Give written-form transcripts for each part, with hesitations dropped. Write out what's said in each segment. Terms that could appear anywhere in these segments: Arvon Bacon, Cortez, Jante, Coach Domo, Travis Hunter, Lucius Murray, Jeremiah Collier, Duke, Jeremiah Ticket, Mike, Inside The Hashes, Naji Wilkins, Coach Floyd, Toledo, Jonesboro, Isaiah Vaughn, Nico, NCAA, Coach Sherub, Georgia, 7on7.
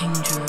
King Drew.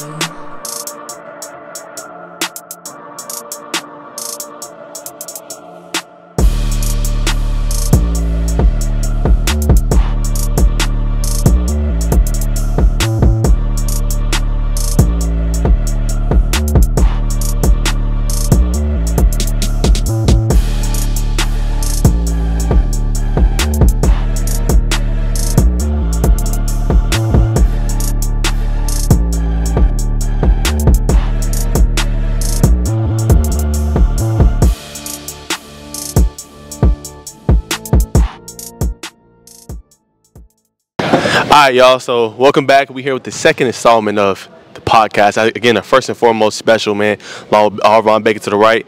All right, y'all, so welcome back. We're here with the second installment of the podcast. Again, a first and foremost special, man. Arvon Bacon to the right.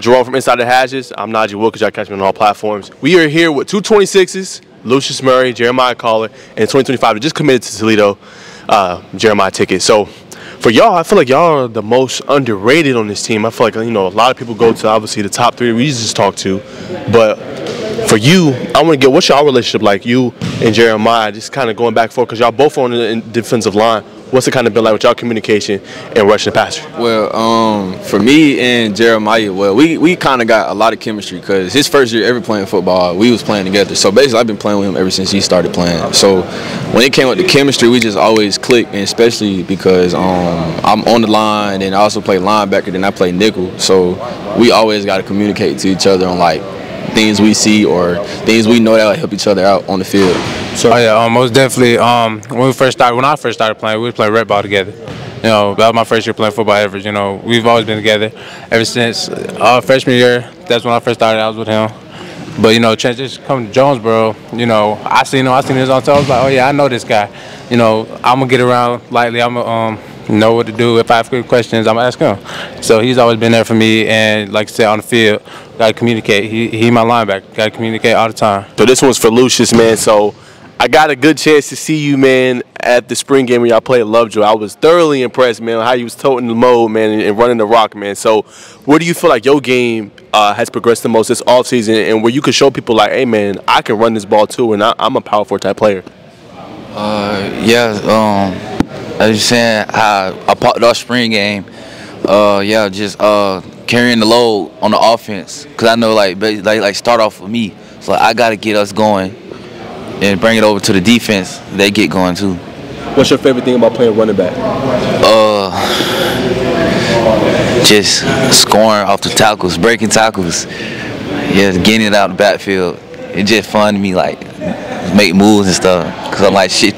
Jerome from Inside The Hashes. I'm Naji Wilkins. Y'all catch me on all platforms. We are here with 226s, Lucius Murray, Jeremiah Collier, and 2025 that just committed to Toledo, Jeremiah Ticket. So for y'all, I feel like y'all are the most underrated on this team. I feel like, you know, a lot of people go to, obviously, the top three we just talked to, but... for you, I want to get, what's y'all relationship like, you and Jeremiah, just kind of going back and forth, because y'all both on the defensive line. What's it kind of been like with y'all communication and rushing the passer? Well, for me and Jeremiah, well, we kind of got a lot of chemistry, because his first year ever playing football, we was playing together. So basically, I've been playing with him ever since he started playing. So when it came up to chemistry, we just always clicked, and especially because I'm on the line, and I also play linebacker, then I play nickel. So we always got to communicate to each other on, like, things we see or things we know that will help each other out on the field. So most definitely. When I first started playing, we would play red ball together. You know, that was my first year playing football ever. You know, we've always been together ever since freshman year. That's when I first started. I was with him. But, you know, transition coming to Jonesboro, you know, I seen his on, so I was like, oh yeah, I know this guy. You know, I'm gonna get around lightly. I'm gonna know what to do. If I have good questions, I'm gonna ask him. So he's always been there for me, and like I said, on the field, gotta communicate. He my linebacker, gotta communicate all the time. So this one's for Lucius, man. So I got a good chance to see you, man, at the spring game when y'all played Lovejoy. I was thoroughly impressed, man, how you was toting the mode, man, and running the rock, man. So where do you feel like your game has progressed the most this offseason, and where you could show people like, hey, man, I can run this ball too, and I'm a power forward type player? I was saying how I popped off spring game, carrying the load on the offense. Because I know, like start off with me. So I got to get us going and bring it over to the defense. They get going, too. What's your favorite thing about playing running back? Just scoring off the tackles, breaking tackles. Yeah, getting it out of the backfield. It's just fun to me, like, make moves and stuff. Because I'm like, shit.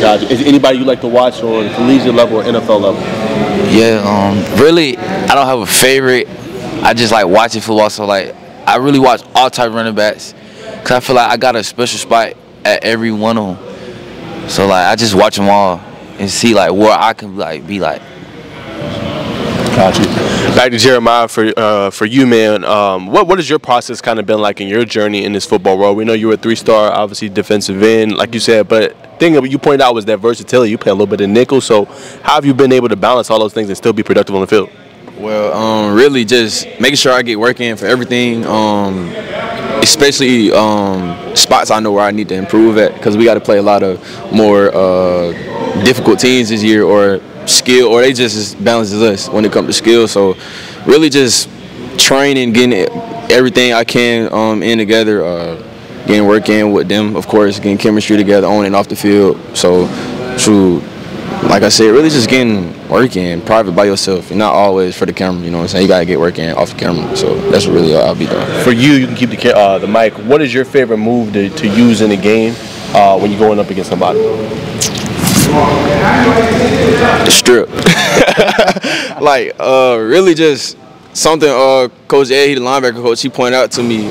Gotcha. Is anybody you like to watch on the collegiate level or NFL level? Yeah, really, I don't have a favorite. I just like watching football, so like I really watch all type of running backs, because I feel like I got a special spot at every one of them. So like I just watch them all and see like where I can like be like. Gotcha. Back to Jeremiah, for you, man, what has your process kind of been like in your journey in this football world? We know you were a three-star, obviously defensive end, like you said, but the thing that you pointed out was that versatility. You play a little bit of nickel, so how have you been able to balance all those things and still be productive on the field? Well, really just making sure I get work in for everything, especially spots I know where I need to improve at, because we got to play a lot of more difficult teams this year, or skill, or they just balances us when it comes to skill. So really just training, getting everything I can in together, getting work in with them, of course, getting chemistry together on and off the field. So true, like I said, really just getting work in private by yourself and not always for the camera, you know what I'm saying? You gotta get work in off the camera. So that's really all I'll be doing. For you, you can keep the mic. What is your favorite move to use in a game when you're going up against somebody? The strip. Like, really just something Coach Ed, he the linebacker coach, he pointed out to me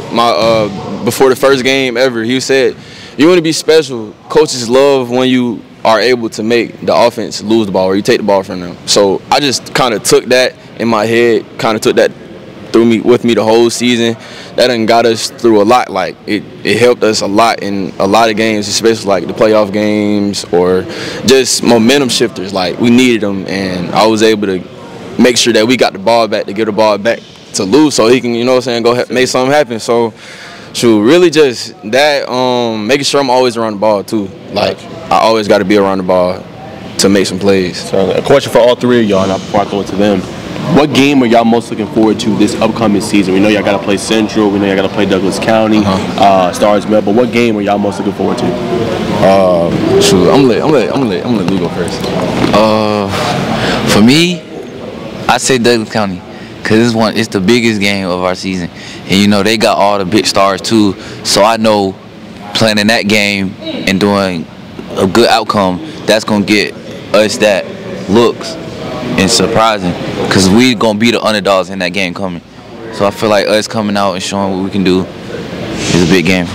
before the first game ever. He said, you want to be special. Coaches love when you are able to make the offense lose the ball or you take the ball from them. So I just kind of took that in my head, kind of took that through me with me the whole season. That done got us through a lot. Like it helped us a lot in a lot of games, especially like the playoff games or just momentum shifters. Like we needed them, and I was able to make sure that we got the ball back to get the ball back to Lou, so he can, you know what I'm saying, go make something happen. So shoot, really just that, making sure I'm always around the ball too. Like I always got to be around the ball to make some plays. So a question for all three of y'all, and before I throw it to them, what game are y'all most looking forward to this upcoming season? We know y'all got to play Central. We know y'all got to play Douglas County, Stars Mel. But what game are y'all most looking forward to? Shoot, I'm gonna let Lugo first. For me, I say Douglas County. Cause it's the biggest game of our season, and you know they got all the big stars too. So I know playing in that game and doing a good outcome, that's gonna get us that looks and surprising. Cause we gonna be the underdogs in that game coming. So I feel like us coming out and showing what we can do is a big game.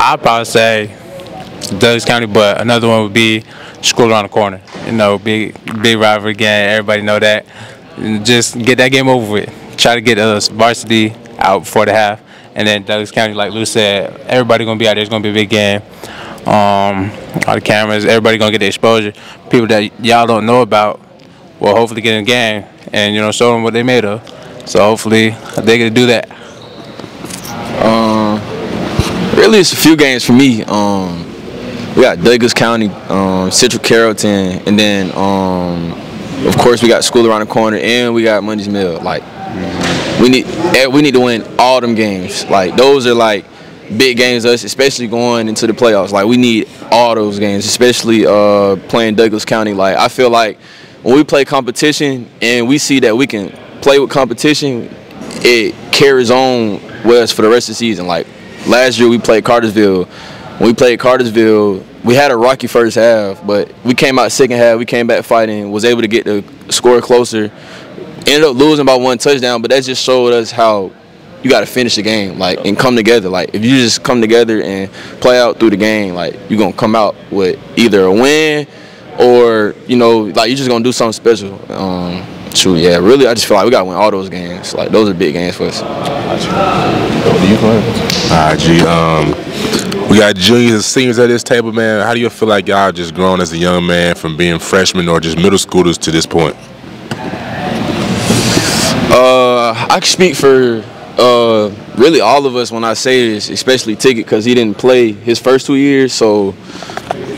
I'd probably say Douglas County, but another one would be school around the corner. You know, big rivalry game. Everybody know that. And just get that game over with. Try to get us varsity out before the half. And then Douglas County, like Lou said, everybody gonna be out there. It's gonna be a big game. All the cameras, everybody gonna get the exposure. People that y'all don't know about will hopefully get in the game and, you know, show them what they made of. So hopefully they get to do that. Really, it's a few games for me. We got Douglas County, Central Carrollton, and then, of course, we got school around the corner, and we got Monday's Mill. Like, we need to win all them games. Like, those are, like, big games to us, especially going into the playoffs. Like, we need all those games, especially playing Douglas County. Like, I feel like when we play competition and we see that we can play with competition, it carries on with us for the rest of the season. Like, last year we played Cartersville. When we played Cartersville, we had a rocky first half, but we came out second half, we came back fighting, was able to get the score closer. Ended up losing by one touchdown, but that just showed us how you got to finish the game, like, and come together. Like, if you just come together and play out through the game, like, you're going to come out with either a win or, you know, like, you're just going to do something special. True, yeah, really, I just feel like we got to win all those games. Like, those are big games for us. We got juniors and seniors at this table, man. How do you feel like y'all just grown as a young man from being freshmen or just middle schoolers to this point? I can speak for really all of us when I say this, especially Ticket, because he didn't play his first 2 years. So,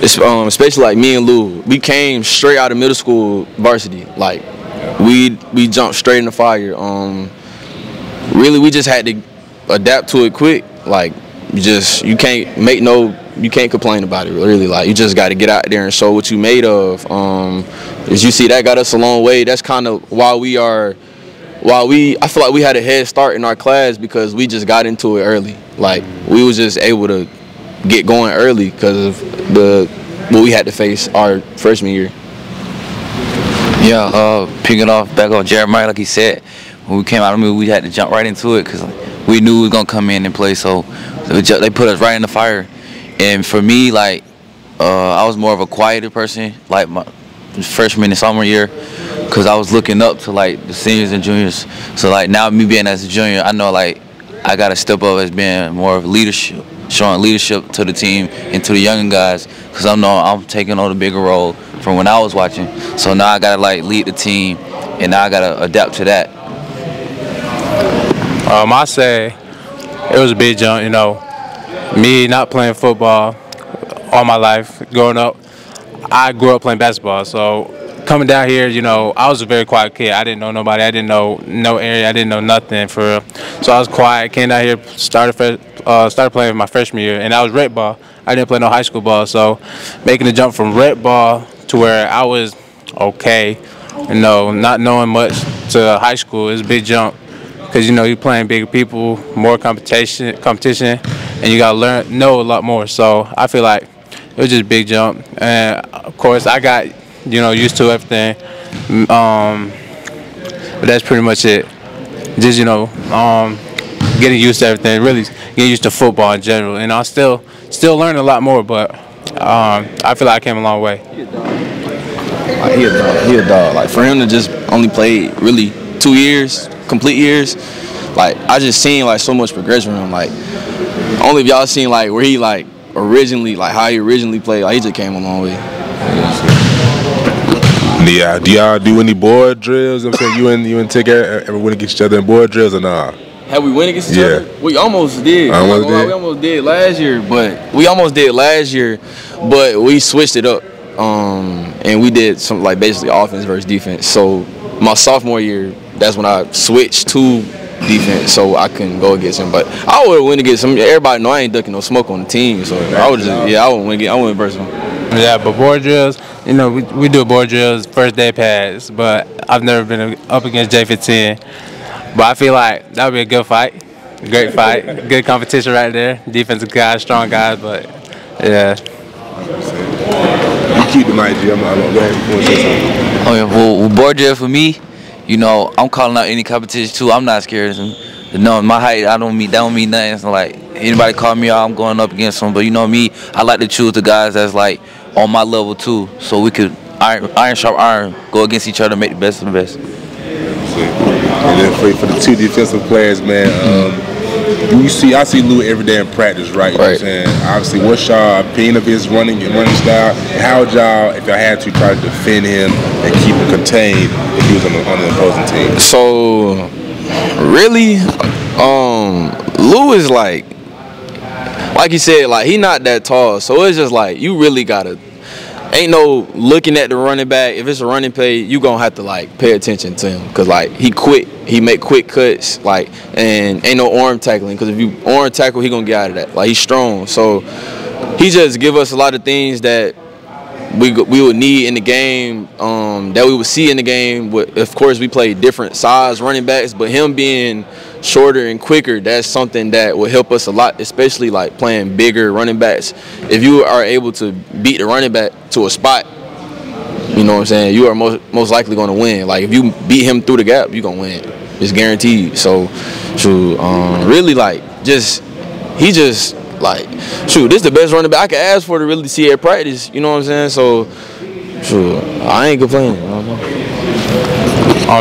it's, especially like me and Lou, we came straight out of middle school varsity. Like, we jumped straight in the fire. Really, we just had to adapt to it quick. Like, you can't complain about it, really. Like, you just got to get out there and show what you made of. As you see, that got us a long way. That's kind of why I feel like we had a head start in our class because we just got into it early. Like, we was just able to get going early because of what we had to face our freshman year. Yeah, picking back on Jeremiah, like he said, when we came out of the movie, we had to jump right into it because we knew we was going to come in and play, so they put us right in the fire. And for me, like, I was more of a quieter person, like my freshman and sophomore year, because I was looking up to, like, the seniors and juniors. So, like, now me being as a junior, I know, like, I got to step up as being more of leadership, showing leadership to the team and to the younger guys, because I know I'm taking on the bigger role from when I was watching. So now I got to, like, lead the team, and now I got to adapt to that. I say it was a big jump, you know, me not playing football all my life growing up. I grew up playing basketball, so coming down here, you know, I was a very quiet kid. I didn't know nobody. I didn't know no area. I didn't know nothing for real. So I was quiet, came down here, started playing my freshman year, and I was red ball. I didn't play no high school ball, so making the jump from red ball to where I was okay, you know, not knowing much to high school is a big jump. Because, you know, you're playing bigger people, more competition, and you got to know a lot more. So I feel like it was just a big jump. And, of course, I got, you know, used to everything. But that's pretty much it. Just, you know, getting used to everything, really getting used to football in general. And I still learn a lot more, but I feel like I came a long way. He a dog. Like, for him to just only play really 2 years, complete years, like, I just seen, like, so much progression from him. Like, only if y'all seen, like, where he, like, originally, like, how he originally played, like, he just came a long way. Yeah, do y'all do any board drills? I'm saying you and Ticket ever want to get each other in board drills or nah? Have we won against each other? We almost did. We almost did last year, but we switched it up. And we did some basically offense versus defense. So my sophomore year, that's when I switched to defense, so I couldn't go against him. But I would win against him. Everybody know I ain't ducking no smoke on the team, so I would just I wouldn't win. I wouldn't versus him. Yeah, but board drills, you know, we do board drills, first day pads, but I've never been up against J15. But I feel like that would be a good fight, great fight, good competition right there. Defensive guys, strong guys, but yeah. You keep the mic, G. I'm not going to go ahead. Oh yeah, well, board drill for me, you know, I'm calling out any competition too. I'm not scared of them. No, my height, that don't mean nothing. It's like anybody call me out, I'm going up against them. But you know me, I like to choose the guys that's like on my level too, so we could iron sharp iron, go against each other, make the best of the best. And then for the two defensive players, man, I see Lou every day in practice, right? You know what I'm saying? Obviously, what's y'all opinion of his running style? How would y'all, if y'all had to, try to defend him and keep him contained if he was on the opposing team? So, really, Lou is like you said, he not that tall. So it's just you really gotta. Ain't no looking at the running back. If it's a running play, you gonna have to pay attention to him, cause he quick, he make quick cuts, and ain't no arm tackling, cause if you arm tackle, he gonna get out of that. He's strong, so he just give us a lot of things that we would need in the game, that we would see in the game. Of course, we play different size running backs, but him being shorter and quicker, that's something that will help us a lot, especially playing bigger running backs. If you are able to beat the running back to a spot, you know what I'm saying, you are most likely going to win. If you beat him through the gap, you're going to win. It's guaranteed. So, really, this is the best running back I could ask for to really see at practice, you know what I'm saying? So, I ain't complaining.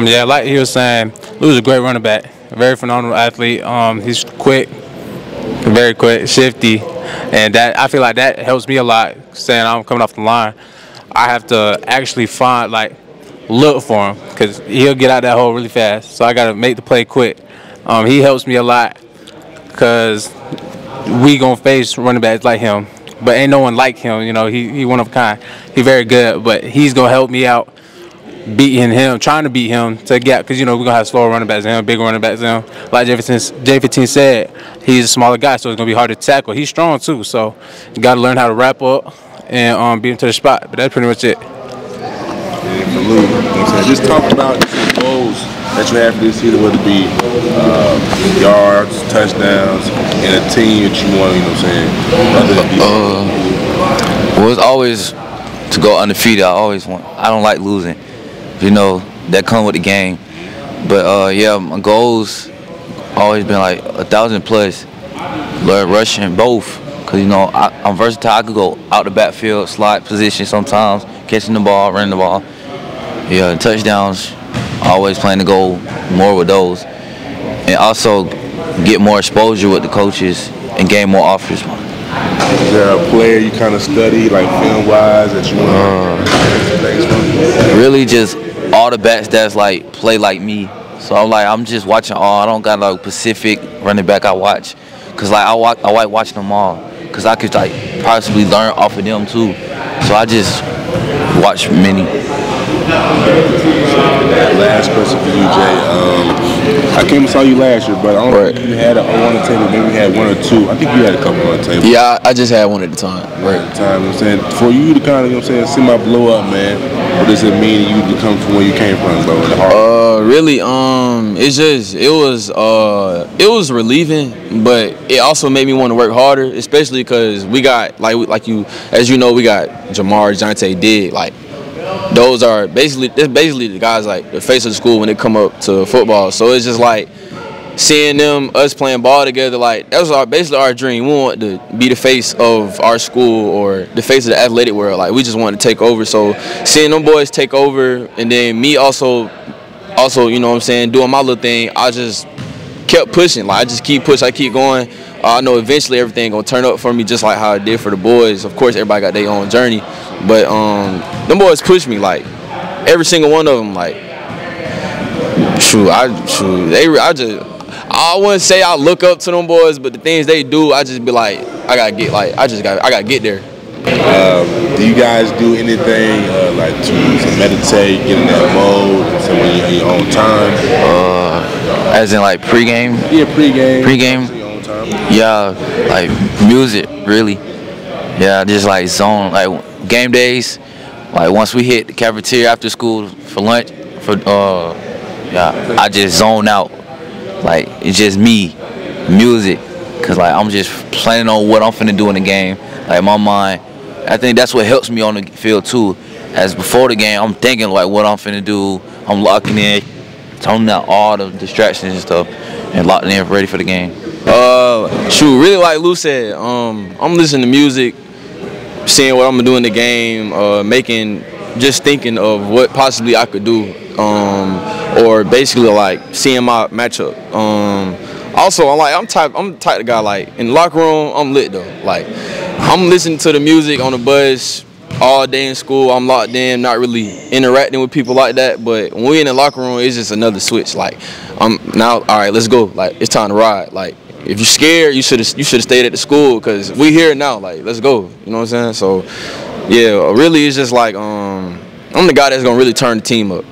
Yeah, like he was saying, Lou's a great running back, very phenomenal athlete. He's quick, very quick, shifty, and that I feel like that helps me a lot. Saying I'm coming off the line, I have to actually find look for him, because he'll get out that hole really fast. So I gotta make the play quick. He helps me a lot, because we gonna face running backs like him, but ain't no one like him. You know, he one of a kind. He very good, but he's gonna help me out beating him, trying to beat him to gap, because you know we're gonna have slower running backs and bigger running backs. And like J15 said, he's a smaller guy, so it's gonna be hard to tackle. He's strong too, so you gotta learn how to wrap up and beat him to the spot. But that's pretty much it. Yeah, just talk about the goals that you have for this season, whether it be yards, touchdowns, and a team that you want, you know what I'm saying? Well, it's always to go undefeated. I always want. I don't like losing. You know, that comes with the game. But, yeah, my goals always been 1,000+. Learn rushing both, because, you know, I'm versatile. I could go out the backfield, slide position sometimes, catching the ball, running the ball. Yeah, touchdowns. Always plan to go more with those, and also get more exposure with the coaches and gain more offers. Is there a player you kind of study, film-wise, that you want? Really, just all the backs that's play like me. So I'm just watching all. I don't got specific running back I watch, cause I like watching them all, cause I could possibly learn off of them too. So I just watch many. Last question for you, Jay. I came and saw you last year, but I don't know if you had one on the table. Maybe you had one or two. I think you had a couple on the table. Yeah, I just had one at the time. Right. At the time, you know what I'm saying? For you to kind of, you know what I'm saying, semi-blow up, man, what does it mean you to come from where you came from, bro, in the heart? Really, it was relieving, but it also made me want to work harder, especially because we got, we got Jamar, Jante, Dig, those are basically the guys the face of the school when they come up to football. So it's just seeing them, us playing ball together, that was basically our dream. We want to be the face of our school or the face of the athletic world. We just want to take over. So seeing them boys take over, and then me also, you know what I'm saying, doing my little thing, I just kept pushing. I just keep pushing, I keep going. I know eventually everything gonna turn up for me, just how it did for the boys. Of course, everybody got their own journey, but them boys pushed me, every single one of them. I I wouldn't say I look up to them boys, but the things they do, I just be like, I gotta get there. Do you guys do anything like to meditate, get in that mode, so when you're on your own time? As in like pregame? Yeah, pregame. Pregame. Yeah, like music, really. Yeah, just like zone, like game days. Like once we hit the cafeteria after school for lunch, for yeah, I just zone out. Like it's just me, music, cause like I'm just planning on what I'm finna do in the game. Like my mind, I think that's what helps me on the field too. As before the game, I'm thinking like what I'm finna do. I'm locking in, toning out all the distractions and stuff, and locking in ready for the game. Shoot, really like Lou said, I'm listening to music, seeing what I'm gonna do in the game, just thinking of what possibly I could do, or basically like seeing my matchup. Also, I'm the type of guy like in the locker room, I'm lit though. Like I'm listening to the music on the bus all day in school. I'm locked in, not really interacting with people like that. But when we in the locker room, it's just another switch. Like I'm now, all right, let's go. Like it's time to ride. Like. If you're scared, you should have stayed at the school because we here now. Like, let's go. You know what I'm saying? So, yeah, really, it's just like I'm the guy that's gonna really turn the team up.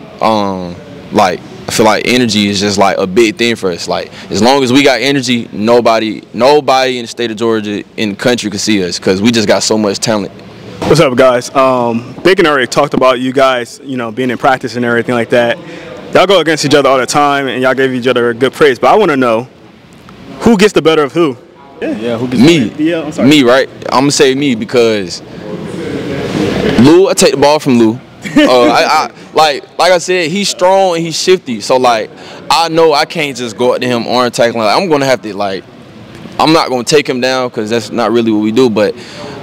Like I feel like energy is just like a big thing for us. Like as long as we got energy, nobody in the state of Georgia in the country can see us because we just got so much talent. What's up, guys? Bacon already talked about you guys, you know, being in practice and everything like that. Y'all go against each other all the time, and y'all gave each other a good praise. But I want to know. Who gets the better of who? Yeah, who gets me? Yeah, I'm sorry. Me, right? I'm gonna say me because Lou, I take the ball from Lou. Like I said, he's strong and he's shifty. So like, I know I can't just go up to him arm tackling. Like, I'm gonna have to like, I'm not gonna take him down because that's not really what we do. But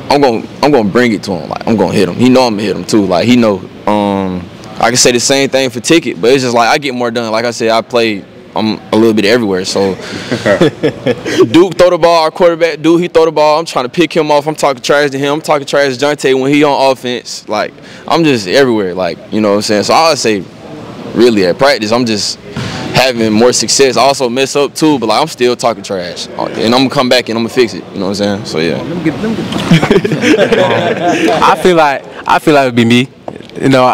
I'm gonna bring it to him. Like I'm gonna hit him. He know I'm gonna hit him too. Like he know. I can say the same thing for Ticket, but it's just like I get more done. Like I said, I played. I'm a little bit everywhere, so Duke throw the ball, our quarterback, Duke, he throw the ball. I'm trying to pick him off. I'm talking trash to him. I'm talking trash to Jante when he on offense. Like, I'm just everywhere, like, you know what I'm saying? So I would say, really, at practice, I'm just having more success. I also mess up, too, but, like, I'm still talking trash. And I'm going to come back and I'm going to fix it, you know what I'm saying? So, yeah. I feel like it would be me. You know,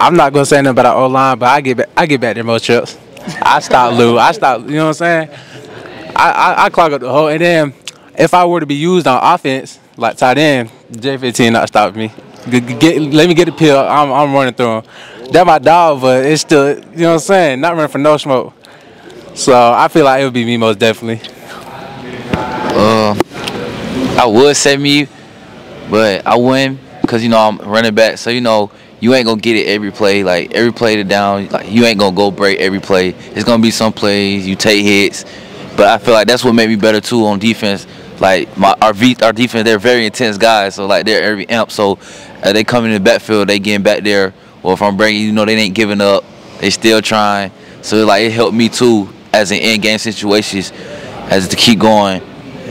I'm not gonna say nothing about our O-line, but I get back there most trips. I stop Lou. I stop. You know what I'm saying? I clog up the hole, and then if I were to be used on offense, like tight end, J15 not stopping me. Let me get the pill. I'm running through him. That's my dog, but it's still, you know what I'm saying? Not running for no smoke. So I feel like it would be me most definitely. I would say me, but I wouldn't because you know I'm running back. So you know. You ain't gonna get it every play, like every play to down. Like you ain't gonna go break every play. It's gonna be some plays you take hits, but I feel like that's what made me better too on defense. Like our defense, they're very intense guys, so like they're every amp. So they come in the backfield, they getting back there. Or if I'm breaking, you know they ain't giving up. They still trying. So like it helped me too as in end game situations, as to keep going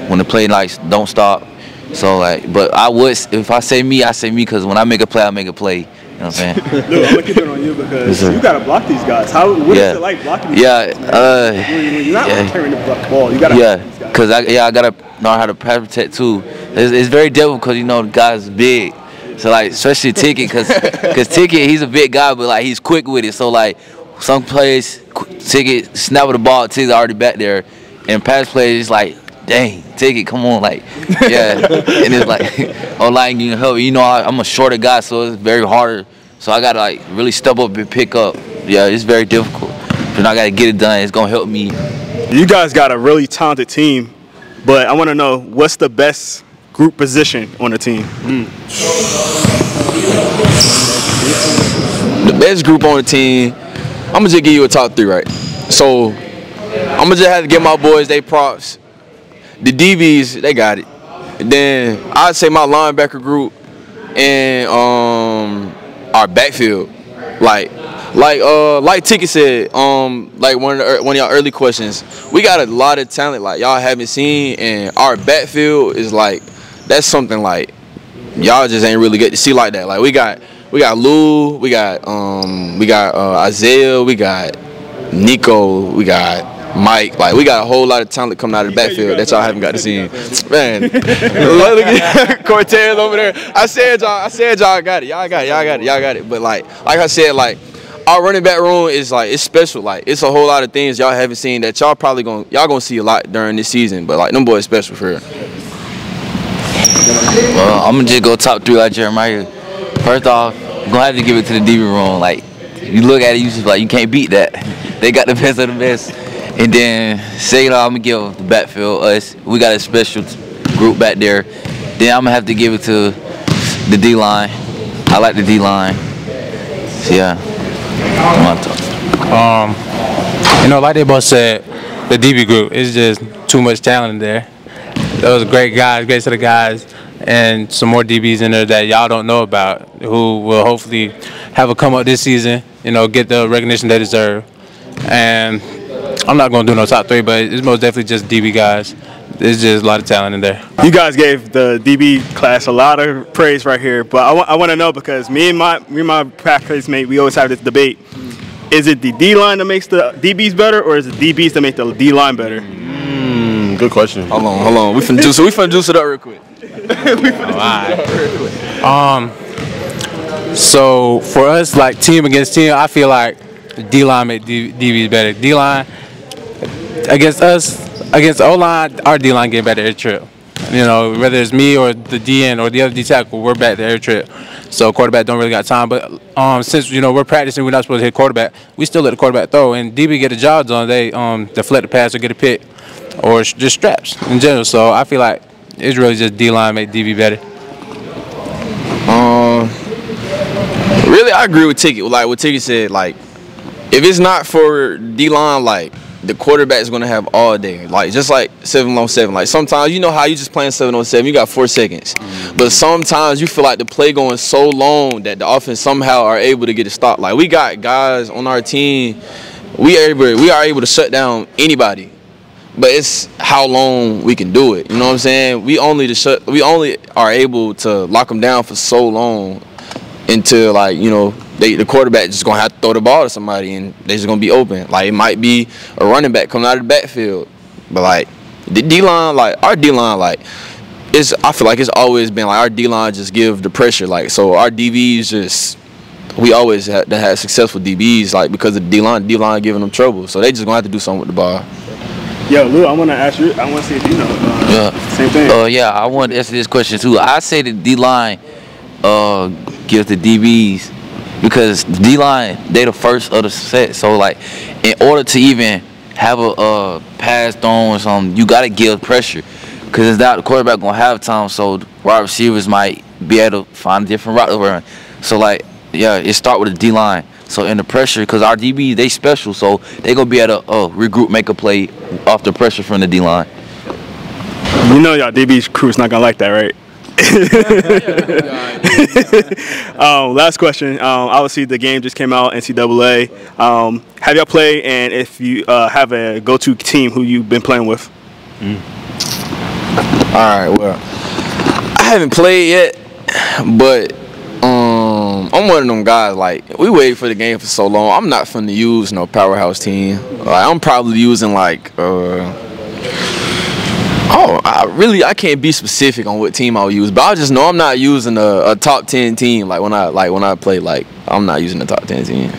when the play like don't stop. So like, but I would if I say me because when I make a play, I make a play. You know what I'm saying? Look, I'm gonna keep it on you because you gotta block these guys. What is it like blocking these guys? You're not carrying the block ball. You gotta block these guys. I gotta know how to pass protect too. It's very difficult because you know the guy's big. So like especially Ticket because Ticket he's a big guy but like he's quick with it. So like some plays Ticket snap with the ball, Ticket's already back there, and pass plays it's like. Dang, Ticket, come on, like, yeah. And it's like, online you can help. You know, I'm a shorter guy, so it's very harder. So I got to, like, really step up and pick up. Yeah, it's very difficult. But I got to get it done. It's going to help me. You guys got a really talented team, but I want to know, what's the best group position on the team? The best group on the team, I'm going to just give you a top three, right? So I'm going to just have to give my boys their props. The DBs, they got it. Then I'd say my linebacker group and our backfield, like Ticket said, like one of y'all early questions. We got a lot of talent, like y'all haven't seen, and our backfield is like that's something like y'all just ain't really get to see like that. Like we got Lou, we got Isaiah, we got Nico, we got. Mike. Like, we got a whole lot of talent coming out of the backfield that y'all haven't got to see. Man, Cortez over there. I said y'all got it. Y'all got it. But like I said, like, our running back room is like, it's special. Like, it's a whole lot of things y'all haven't seen that y'all probably gonna see a lot during this season. But like, them boys special for real. Well, I'm gonna just go top three like Jeremiah. First off, I'm gonna have to give it to the DB room. Like, you look at it, you just like, you can't beat that. They got the best of the best. And then second off, I'm gonna give the backfield us. We got a special group back there. Then I'm gonna have to give it to the D line. I like the D line. So yeah. You know, like they both said, the DB group is just too much talent there. Those great guys, great set of guys, and some more DBs in there that y'all don't know about, who will hopefully have a come up this season. You know, get the recognition they deserve. And I'm not gonna do no top three, but it's most definitely just DB guys. There's just a lot of talent in there. You guys gave the DB class a lot of praise right here, but I want to know, because me and my practice mate, we always have this debate. Is it the D line that makes the DBs better, or is it DBs that make the D line better? Good question. Hold on. We finna juice it up real quick. So for us, like team against team, I feel like D line make DBs better. D line against us. Against O-line, our D-line getting back to air trip. You know, whether it's me or the DN or the other D tackle, we're back to air trip. So quarterback don't really got time. But since, you know, we're practicing, we're not supposed to hit quarterback, we still let the quarterback throw. And DB get the job done. They deflect the pass or get a pick or just straps in general. So I feel like it's really just D-line make DB better. Really, I agree with Ticket. Like what Ticket said, like, if it's not for D-line, like, the quarterback is going to have all day. Like, just like 7-on-7. Like, sometimes, you know how you just playing 7-on-7, you got 4 seconds. But sometimes you feel like the play going so long that the offense somehow are able to get a stop. Like, we got guys on our team, we are able to shut down anybody. But it's how long we can do it. You know what I'm saying? We only are able to lock them down for so long until, like, you know, the quarterback just going to have to throw the ball to somebody and they just going to be open. Like, it might be a running back coming out of the backfield. But, like, the D-line, like, our D-line, like, it's, I feel like it's always been, like, our D-line just give the pressure. Like, so our DBs just, we always have to have successful DBs, like, because of the D-line. D-line giving them trouble. So they just going to have to do something with the ball. Yo, Lou, I want to ask you, I want to see if you know. Same thing. Yeah, I want to answer this question, too. I say the D-line gives the DBs. Because D-line, they the first of the set. So, like, in order to even have a pass thrown or something, you got to give pressure. Because it's not the quarterback going to have time, so wide receivers might be able to find a different route to run. So, like, yeah, it start with the D-line. So, in the pressure, because our DBs, they special. So, they going to be able to regroup, make a play off the pressure from the D-line. You know y'all DB's crew is not going to like that, right? Last question. Obviously, the game just came out, NCAA. Have y'all played? And if you have a go-to team, who you've been playing with? All right. Well, I haven't played yet, but I'm one of them guys. Like, we waited for the game for so long. I'm not finna use no powerhouse team. Like, I'm probably using like. I can't be specific on what team I'll use, but I just know I'm not using a top 10 team. Like when I play, like, I'm not using a top 10 team.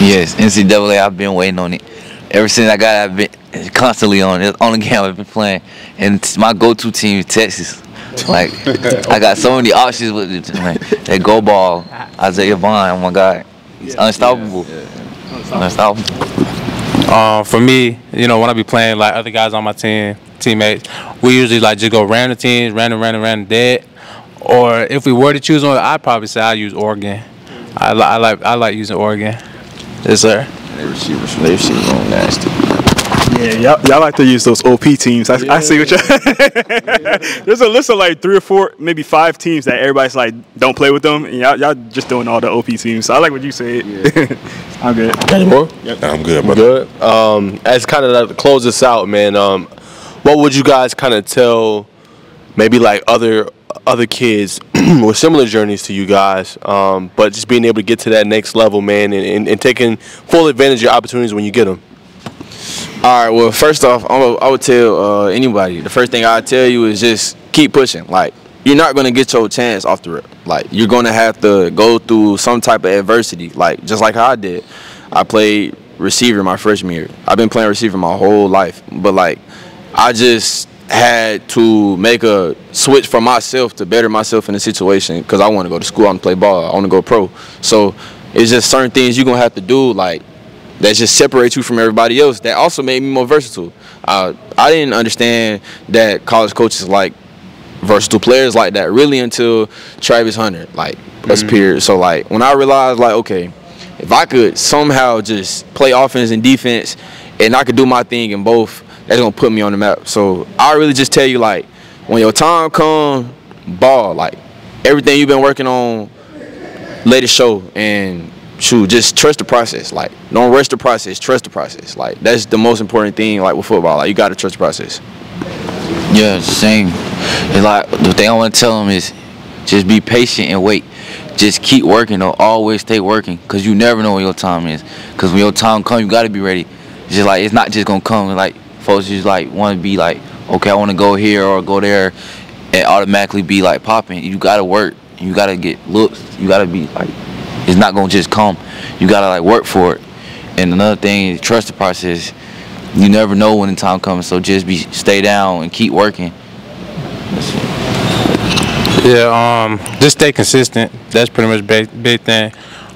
Yes, NCAA. I've been waiting on it ever since I got. I've been constantly on it. Only game I've been playing, and my go-to team is Texas. Like, I got so many options with it. Like, that go ball, Isaiah Vaughn. Oh my God, he's unstoppable. Unstoppable. For me, you know, when I be playing like other guys on my team. Teammates, we usually like just go random teams, random, dead. Or if we were to choose one, I'd probably say I use Oregon. I like using Oregon. Yes, sir. They receivers on nasty. Yeah, y'all like to use those OP teams. I see what y'all. There's a list of like 3 or 4, maybe 5 teams that everybody's like don't play with them, and y'all just doing all the OP teams. So I like what you said. Yeah. I'm good. Yep. I'm good, brother. Good. As kind of to close this out, man. What would you guys kind of tell maybe like other kids with similar journeys to you guys, but just being able to get to that next level, man, and taking full advantage of your opportunities when you get them? All right, well, first off, I would tell anybody, the first thing I tell you is just keep pushing. Like, you're not going to get your chance off the rip. Like, you're going to have to go through some type of adversity, like just like how I did. I played receiver my freshman year. I've been playing receiver my whole life. But, like, I just had to make a switch for myself to better myself in the situation because I want to go to school. I want to play ball. I want to go pro. So it's just certain things you're going to have to do, like, that just separates you from everybody else. That also made me more versatile. I didn't understand that college coaches like versatile players like that really until Travis Hunter, like, appeared. So, like, when I realized, like, okay, if I could somehow just play offense and defense and I could do my thing in both, that's going to put me on the map. So I really just tell you, like, when your time comes, ball. Like, everything you've been working on, let it show. And, shoot, just trust the process. Like, don't rush the process. Trust the process. Like, that's the most important thing, like, with football. Like, you got to trust the process. Yeah, same. It's like, the thing I want to tell them is just be patient and wait. Just keep working, though. Always stay working because you never know when your time is. Because when your time comes, you got to be ready. It's just like, it's not just going to come. Like, folks just like want to be like, okay, I want to go here or go there and automatically be like popping. You got to work. You got to get looks. You got to be like, it's not going to just come. You got to like work for it. And another thing is trust the process. You never know when the time comes. So just be, stay down and keep working. Yeah, just stay consistent. That's pretty much big thing.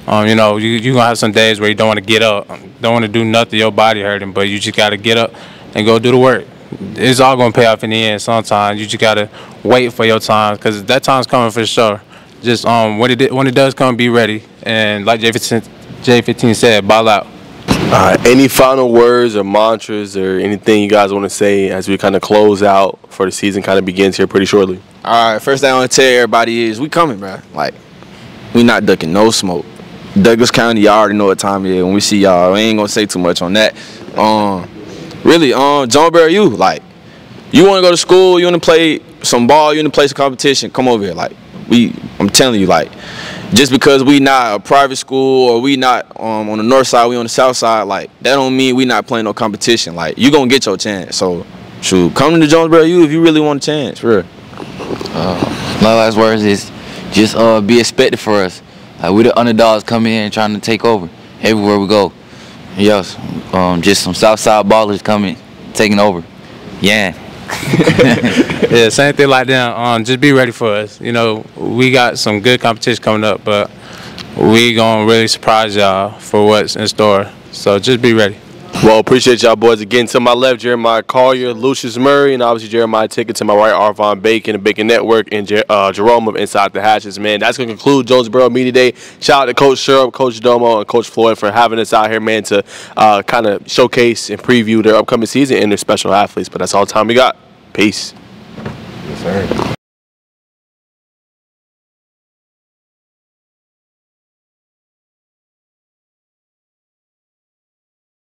You know, you're going to have some days where you don't want to get up. Don't want to do nothing. Your body hurting, but you just got to get up and go do the work. It's all going to pay off in the end sometimes. You just got to wait for your time because that time's coming for sure. Just when it does come, be ready. And like J15 said, ball out. Any final words or mantras or anything you guys want to say as we kind of close out for the season kind of begins here pretty shortly? All right, first thing I want to tell everybody is we coming, man. Like, we not ducking no smoke. Douglas County, y'all already know what time it is. When we see y'all, we ain't going to say too much on that. Really, John Barry, you want to go to school, you want to play some ball, you want to play some competition, come over here. Like, I'm telling you, like, just because we not a private school or we not on the north side, we on the south side, like, that don't mean we not playing no competition. Like, you going to get your chance. So, shoot, come to Jonesboro U if you really want a chance, for real. My last words is just be expected for us. Like, we the underdogs coming in and trying to take over everywhere we go. Yes, just some Southside ballers coming, taking over. Yeah. Yeah, same thing like that. Just be ready for us. You know, we got some good competition coming up, but we gonna really surprise y'all for what's in store. So just be ready. Well, appreciate y'all boys again. To my left, Jeremiah Collier, Lucius Murray, and obviously Jeremiah Ticket. To my right, Arvon Bacon, the Bacon Network, and Jerome of Inside the Hashes. Man, that's going to conclude Jonesboro Media Day. Shout out to Coach Sherub, Coach Domo, and Coach Floyd for having us out here, man, to kind of showcase and preview their upcoming season and their special athletes. But that's all the time we got. Peace. Yes, sir.